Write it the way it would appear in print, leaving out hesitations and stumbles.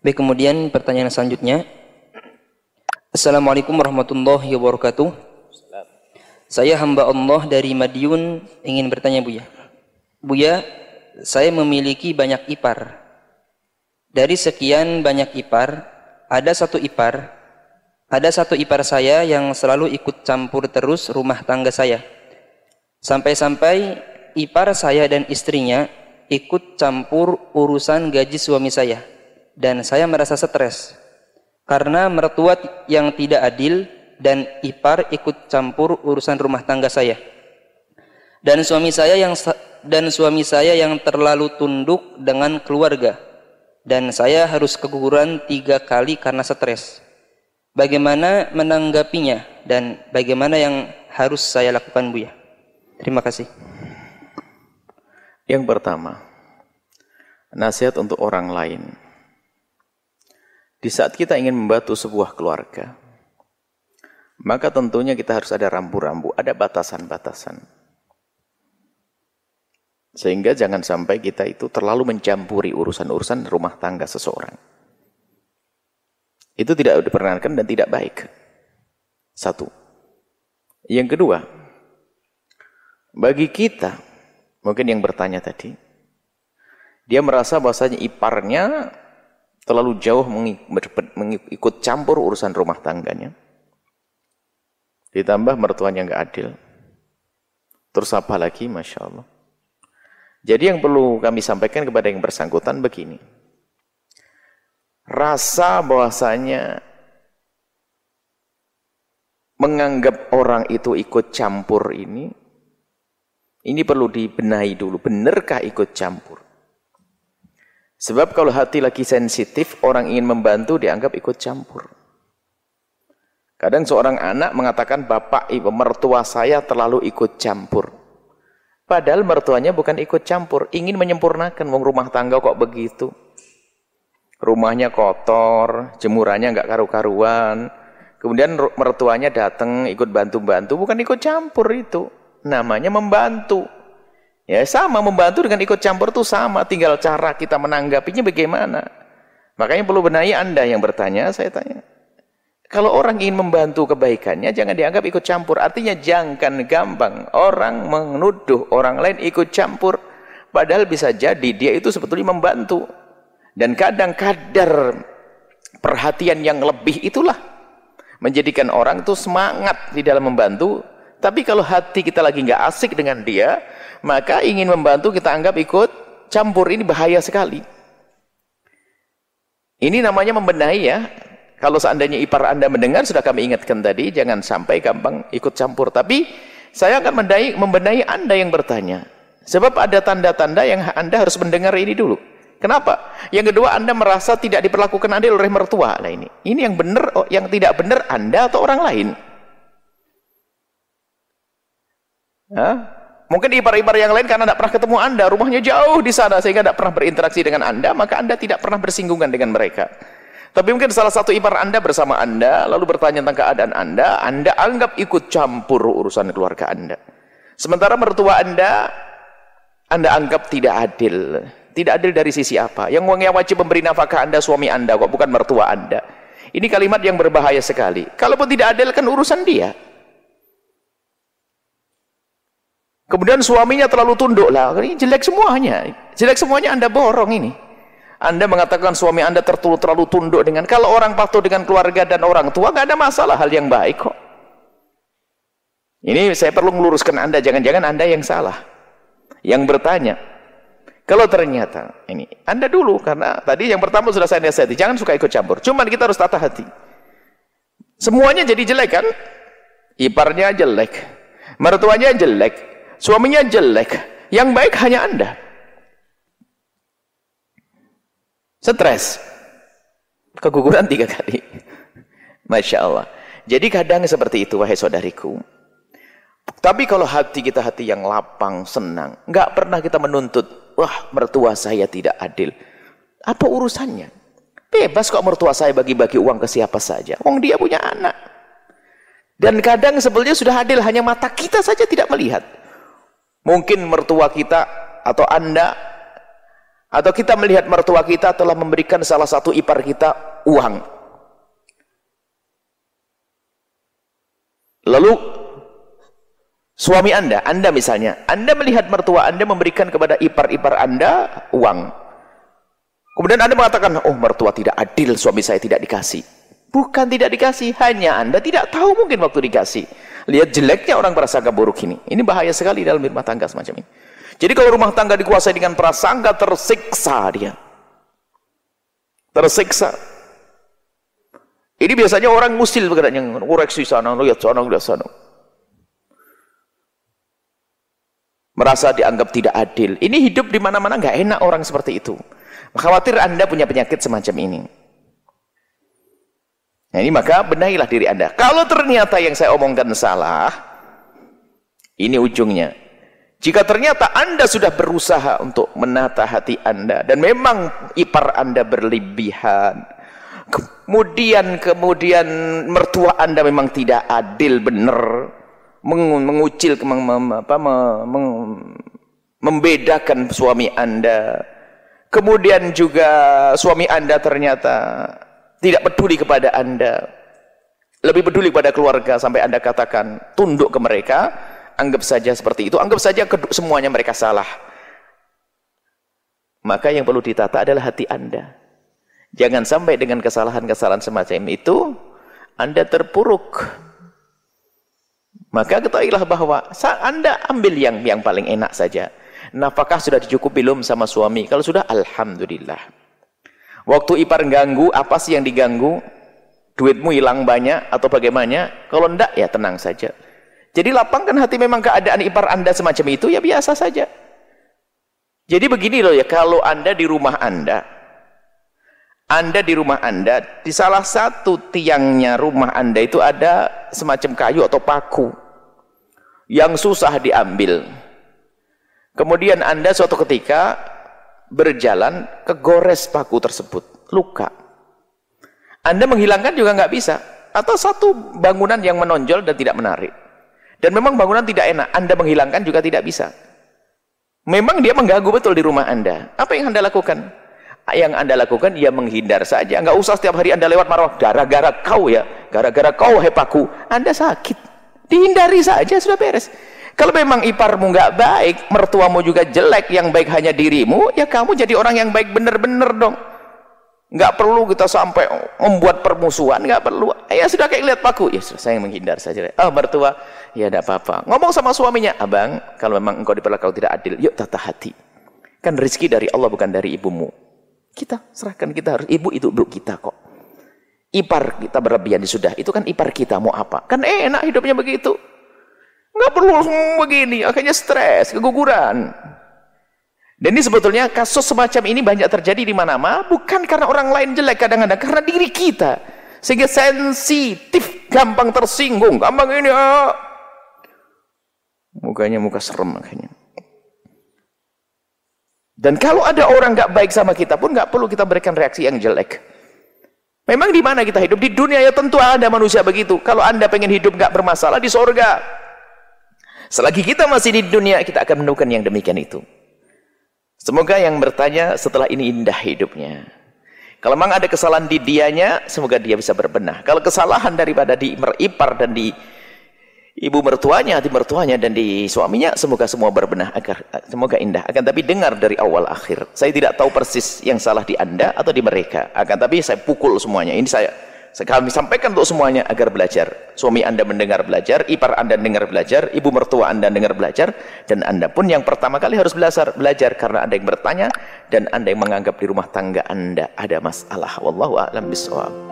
Baik, kemudian pertanyaan selanjutnya. Assalamualaikum warahmatullahi wabarakatuh. Saya hamba Allah dari Madiun ingin bertanya Buya. Buya, saya memiliki banyak ipar. Dari sekian banyak ipar, ada satu ipar saya yang selalu ikut campur terus rumah tangga saya. Sampai-sampai ipar saya dan istrinya ikut campur urusan gaji suami saya. Dan saya merasa stres karena mertua yang tidak adil dan ipar ikut campur urusan rumah tangga saya. Dan suami saya yang terlalu tunduk dengan keluarga. Dan saya harus keguguran 3 kali karena stres. Bagaimana menanggapinya dan bagaimana yang harus saya lakukan, Buya? Terima kasih. Yang pertama, nasihat untuk orang lain. Di saat kita ingin membantu sebuah keluarga, maka tentunya kita harus ada rambu-rambu, ada batasan-batasan. Sehingga jangan sampai kita itu terlalu mencampuri urusan-urusan rumah tangga seseorang. Itu tidak diperkenankan dan tidak baik. Satu. Yang kedua, bagi kita, mungkin yang bertanya tadi, dia merasa bahwasanya iparnya terlalu jauh mengikut campur urusan rumah tangganya. Ditambah mertuanya nggak adil. Terus apa lagi, Masya Allah. Jadi yang perlu kami sampaikan kepada yang bersangkutan begini. Rasa bahwasanya menganggap orang itu ikut campur ini perlu dibenahi dulu. Benarkah ikut campur? Sebab kalau hati lagi sensitif, orang ingin membantu dianggap ikut campur. Kadang seorang anak mengatakan, bapak, ibu, mertua saya terlalu ikut campur. Padahal mertuanya bukan ikut campur, ingin menyempurnakan. Wong rumah tangga kok begitu. Rumahnya kotor, jemurannya nggak karu-karuan. Kemudian mertuanya datang ikut bantu-bantu, bukan ikut campur itu. Namanya membantu. Ya sama, membantu dengan ikut campur itu sama, tinggal cara kita menanggapinya bagaimana. Makanya perlu benahi. Anda yang bertanya, saya tanya. Kalau orang ingin membantu kebaikannya, jangan dianggap ikut campur. Artinya jangan gampang orang menuduh orang lain ikut campur. Padahal bisa jadi dia itu sebetulnya membantu. Dan kadang kadar perhatian yang lebih itulah menjadikan orang itu semangat di dalam membantu. Tapi kalau hati kita lagi nggak asik dengan dia, maka ingin membantu kita anggap ikut campur. Ini bahaya sekali. Ini namanya membenahi ya. Kalau seandainya ipar Anda mendengar, sudah kami ingatkan tadi, jangan sampai gampang ikut campur. Tapi saya akan membenahi Anda yang bertanya. Sebab ada tanda-tanda yang Anda harus mendengar ini dulu. Kenapa? Yang kedua, Anda merasa tidak diperlakukan adil oleh mertua. Nah ini yang benar, yang tidak benar Anda atau orang lain? Hah? Mungkin ipar-ipar yang lain karena tidak pernah ketemu Anda, rumahnya jauh di sana sehingga tidak pernah berinteraksi dengan Anda, maka Anda tidak pernah bersinggungan dengan mereka. Tapi mungkin salah satu ipar Anda bersama Anda, lalu bertanya tentang keadaan Anda anggap ikut campur urusan keluarga Anda. Sementara mertua Anda anggap tidak adil. Tidak adil dari sisi apa? Yang wajib memberi nafkah Anda, suami Anda kok, bukan mertua Anda. Ini kalimat yang berbahaya sekali. Kalaupun tidak adil kan urusan dia. Kemudian suaminya terlalu tunduk lah, ini jelek semuanya. Jelek semuanya Anda borong ini. Anda mengatakan suami Anda terlalu tunduk dengan, kalau orang patuh dengan keluarga dan orang tua, gak ada masalah, hal yang baik kok. Ini saya perlu meluruskan Anda, jangan-jangan Anda yang salah. Yang bertanya, kalau ternyata, ini Anda dulu, karena tadi yang pertama sudah saya nasihati, jangan suka ikut campur, cuman kita harus tata hati. Semuanya jadi jelek kan? Iparnya jelek, mertuanya jelek, suaminya jelek, yang baik hanya Anda. Stres, keguguran 3 kali. Masya Allah. Jadi kadang seperti itu, wahai saudariku. Tapi kalau hati kita hati yang lapang, senang, nggak pernah kita menuntut, wah mertua saya tidak adil. Apa urusannya? Bebas kok mertua saya bagi-bagi uang ke siapa saja. Wong dia punya anak. Dan kadang sebetulnya sudah adil, hanya mata kita saja tidak melihat. Mungkin mertua kita atau Anda Atau kita melihat mertua kita telah memberikan salah satu ipar kita uang. Lalu suami Anda misalnya, Anda melihat mertua Anda memberikan kepada ipar-ipar Anda uang. Kemudian Anda mengatakan, oh mertua tidak adil, suami saya tidak dikasih. Bukan tidak dikasih, hanya Anda tidak tahu mungkin waktu dikasih. Lihat jeleknya orang prasangka buruk ini. Ini bahaya sekali dalam rumah tangga semacam ini. Jadi kalau rumah tangga dikuasai dengan prasangka, tersiksa dia. Tersiksa. Ini biasanya orang musil bergeraknya, koreksi sana, lihat sana, lihat sana. Merasa dianggap tidak adil. Ini hidup di mana-mana nggak enak orang seperti itu. Khawatir Anda punya penyakit semacam ini. Nah ini maka benahilah diri Anda. Kalau ternyata yang saya omongkan salah, ini ujungnya. Jika ternyata Anda sudah berusaha untuk menata hati Anda dan memang ipar Anda berlebihan, kemudian mertua Anda memang tidak adil benar, mengucil, membedakan suami Anda, kemudian juga suami Anda ternyata tidak peduli kepada Anda, lebih peduli kepada keluarga sampai Anda katakan tunduk ke mereka, anggap saja seperti itu, anggap saja semuanya mereka salah. Maka yang perlu ditata adalah hati Anda. Jangan sampai dengan kesalahan-kesalahan semacam itu Anda terpuruk. Maka ketahuilah bahwa Anda ambil yang paling enak saja. Nafkah sudah dicukupi belum sama suami? Kalau sudah, alhamdulillah. Waktu ipar ganggu, apa sih yang diganggu? Duitmu hilang banyak atau bagaimana? Kalau enggak, ya tenang saja. Jadi lapangkan hati, memang keadaan ipar Anda semacam itu, ya biasa saja. Jadi begini loh ya, kalau Anda di rumah Anda, di salah satu tiangnya rumah Anda itu ada semacam kayu atau paku yang susah diambil. Kemudian Anda suatu ketika berjalan kegores paku tersebut, luka. Anda menghilangkan juga nggak bisa. Atau satu bangunan yang menonjol dan tidak menarik. Dan memang bangunan tidak enak, Anda menghilangkan juga tidak bisa. Memang dia mengganggu betul di rumah Anda. Apa yang Anda lakukan? Yang Anda lakukan, dia menghindar saja. Nggak usah setiap hari Anda lewat marah, gara-gara kau ya, gara-gara kau hepaku, Anda sakit. Dihindari saja, sudah beres. Kalau memang iparmu nggak baik, mertuamu juga jelek, yang baik hanya dirimu, ya kamu jadi orang yang baik bener-bener dong. Nggak perlu kita sampai membuat permusuhan, nggak perlu. Ya sudah kayak lihat paku, ya sudah saya menghindar saja. Ah mertua, ya tidak apa-apa. Ngomong sama suaminya, abang, kalau memang engkau diperlakukan tidak adil, yuk tata hati. Kan rezeki dari Allah bukan dari ibumu. Kita serahkan, kita harus, ibu itu ibu kita kok. Ipar kita berlebihan sudah, itu kan ipar kita, mau apa? Kan enak hidupnya begitu. Nggak perlu begini, akhirnya stres, keguguran. Dan ini sebetulnya kasus semacam ini banyak terjadi di mana-mana, bukan karena orang lain jelek kadang-kadang, karena diri kita. Sehingga sensitif, gampang tersinggung, gampang ini. Ah. Mukanya muka serem makanya. Dan kalau ada orang nggak baik sama kita pun nggak perlu kita berikan reaksi yang jelek. Memang di mana kita hidup? Di dunia ya tentu ada manusia begitu. Kalau Anda pengen hidup nggak bermasalah di sorga. Selagi kita masih di dunia, kita akan menemukan yang demikian itu. Semoga yang bertanya setelah ini indah hidupnya. Kalau memang ada kesalahan di dianya, semoga dia bisa berbenah. Kalau kesalahan daripada di ipar dan di ibu mertuanya, di mertuanya dan di suaminya, semoga semua berbenah, agar semoga indah. Akan tapi dengar dari awal akhir. Saya tidak tahu persis yang salah di Anda atau di mereka. Akan tapi saya pukul semuanya. Ini kami sampaikan untuk semuanya agar belajar. Suami Anda mendengar belajar, ipar Anda dengar belajar, ibu mertua Anda dengar belajar, dan Anda pun yang pertama kali harus belajar karena Anda yang bertanya dan Anda yang menganggap di rumah tangga Anda ada masalah. Wallahu a'lam bishawab.